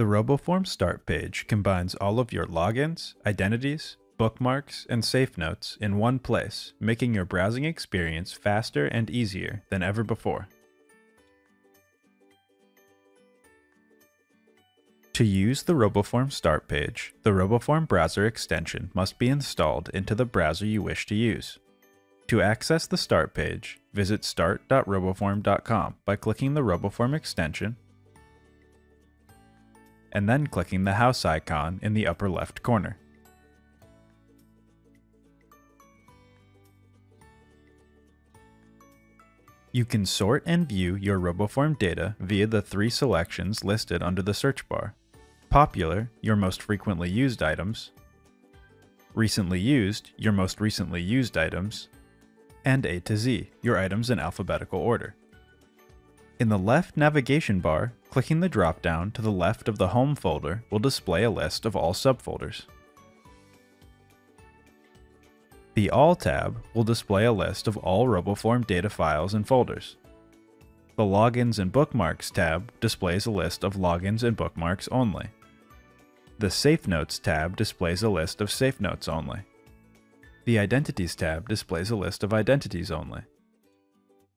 The RoboForm Start Page combines all of your logins, identities, bookmarks, and safe notes in one place, making your browsing experience faster and easier than ever before. To use the RoboForm Start Page, the RoboForm browser extension must be installed into the browser you wish to use. To access the Start Page, visit start.roboform.com by clicking the RoboForm extension and then clicking the house icon in the upper left corner. You can sort and view your RoboForm data via the three selections listed under the search bar: popular, your most frequently used items, recently used, your most recently used items, and A to Z, your items in alphabetical order. In the left navigation bar, clicking the drop-down to the left of the Home folder will display a list of all subfolders. The All tab will display a list of all RoboForm data files and folders. The Logins and Bookmarks tab displays a list of logins and bookmarks only. The Safe Notes tab displays a list of safe notes only. The Identities tab displays a list of identities only.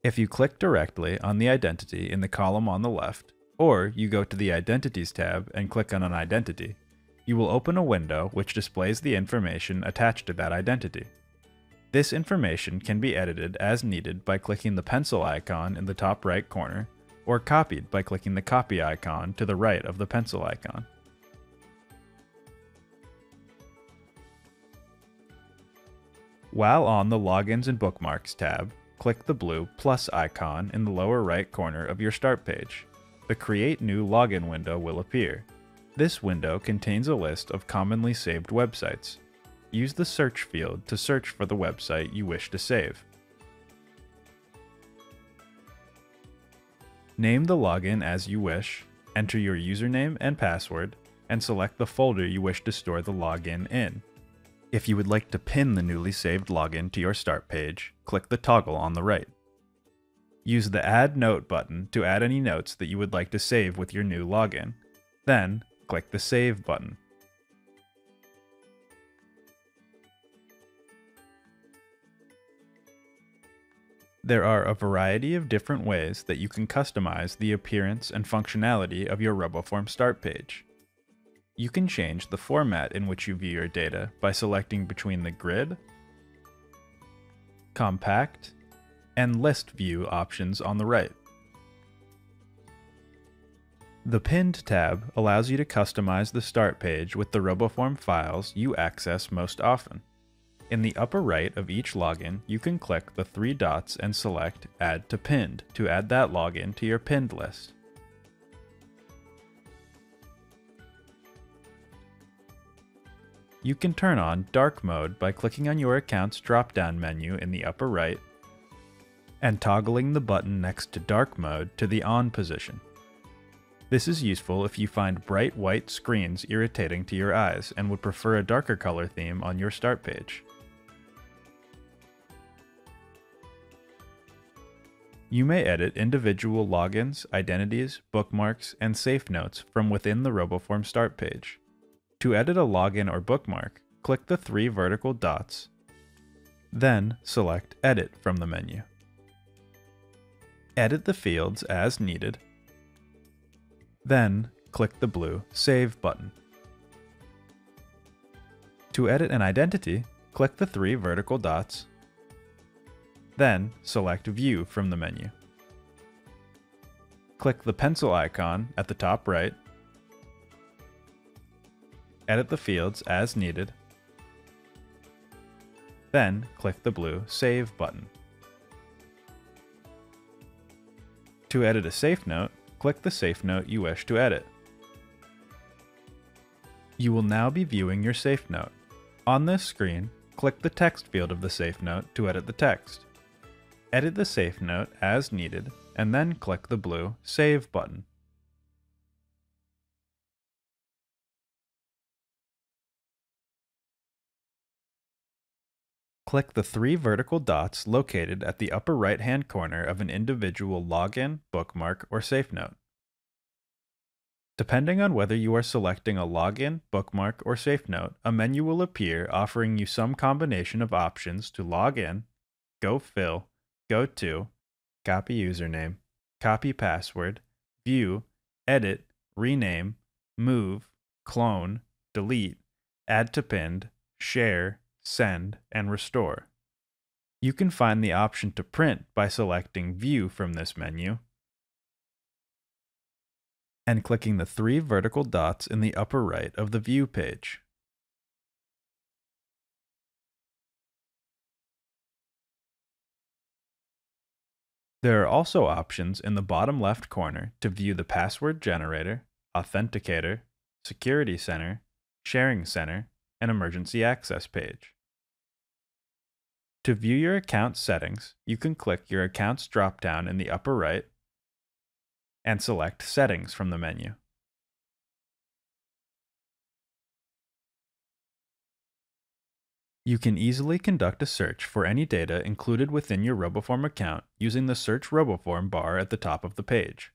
If you click directly on the identity in the column on the left, or you go to the Identities tab and click on an identity, you will open a window which displays the information attached to that identity. This information can be edited as needed by clicking the pencil icon in the top right corner, or copied by clicking the copy icon to the right of the pencil icon. While on the Logins and Bookmarks tab, click the blue plus icon in the lower right corner of your Start Page. The Create New Login window will appear. This window contains a list of commonly saved websites. Use the search field to search for the website you wish to save. Name the login as you wish, enter your username and password, and select the folder you wish to store the login in. If you would like to pin the newly saved login to your Start Page, click the toggle on the right. Use the Add Note button to add any notes that you would like to save with your new login. Then, click the Save button. There are a variety of different ways that you can customize the appearance and functionality of your RoboForm Start Page. You can change the format in which you view your data by selecting between the Grid, Compact, and List View options on the right. The Pinned tab allows you to customize the Start Page with the RoboForm files you access most often. In the upper right of each login, you can click the three dots and select Add to Pinned to add that login to your pinned list. You can turn on Dark Mode by clicking on your account's drop-down menu in the upper right and toggling the button next to Dark Mode to the On position. This is useful if you find bright white screens irritating to your eyes and would prefer a darker color theme on your Start Page. You may edit individual logins, identities, bookmarks, and safe notes from within the RoboForm Start Page. To edit a login or bookmark, click the three vertical dots, then select Edit from the menu. Edit the fields as needed, then click the blue Save button. To edit an identity, click the three vertical dots, then select View from the menu. Click the pencil icon at the top right, edit the fields as needed, then click the blue Save button. To edit a safe note, click the safe note you wish to edit. You will now be viewing your safe note. On this screen, click the text field of the safe note to edit the text. Edit the safe note as needed, and then click the blue Save button. Click the three vertical dots located at the upper right-hand corner of an individual login, bookmark, or safe note. Depending on whether you are selecting a login, bookmark, or SafeNote, a menu will appear offering you some combination of options to log in, go fill, go to, copy username, copy password, view, edit, rename, move, clone, delete, add to pinned, share, send, and restore. You can find the option to print by selecting View from this menu and clicking the three vertical dots in the upper right of the View page. There are also options in the bottom left corner to view the Password Generator, Authenticator, Security Center, Sharing Center, and Emergency Access page. To view your account settings, you can click your Accounts drop-down in the upper right and select Settings from the menu. You can easily conduct a search for any data included within your RoboForm account using the Search RoboForm bar at the top of the page.